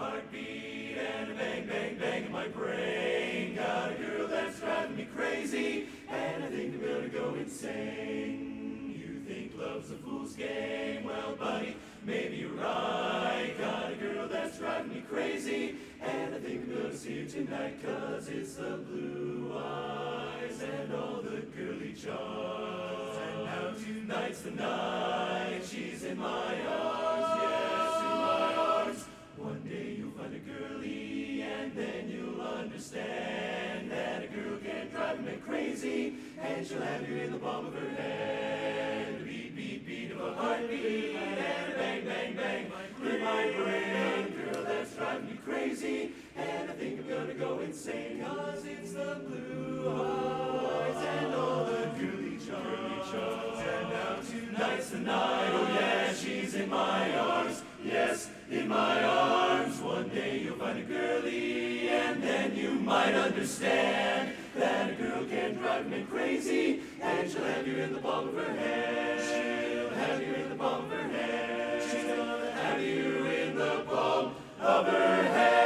heartbeat and a bang, bang, bang in my brain. Got a girl that's driving me crazy, and I think I'm gonna go insane. You think love's a fool's game? Well, buddy, maybe you're right. Got a girl that's driving me crazy, and I think I'm gonna see you tonight. 'Cause it's the blue eyes and all the girly charms, and now tonight's the night. She's in my arms, yes, in my arms. One day you'll find a girly, and then you'll understand that a girl can drive a man crazy, and she'll have you in the palm of her hand. Beat, beat, beat of a heartbeat, and a bang, bang, bang in my brain. Girl, that's driving you crazy, and I think I'm gonna go insane. 'Cause it's the blue eyes and all the girly charms, and now tonight's the night. Oh yeah, she's in my arms, yes, in my arms. One day you'll find a girly, and then you might understand that a girl can drive me crazy, and she'll have you in the palm of her hand. She'll have you in the palm of her hand. She'll have you in the palm of her hand.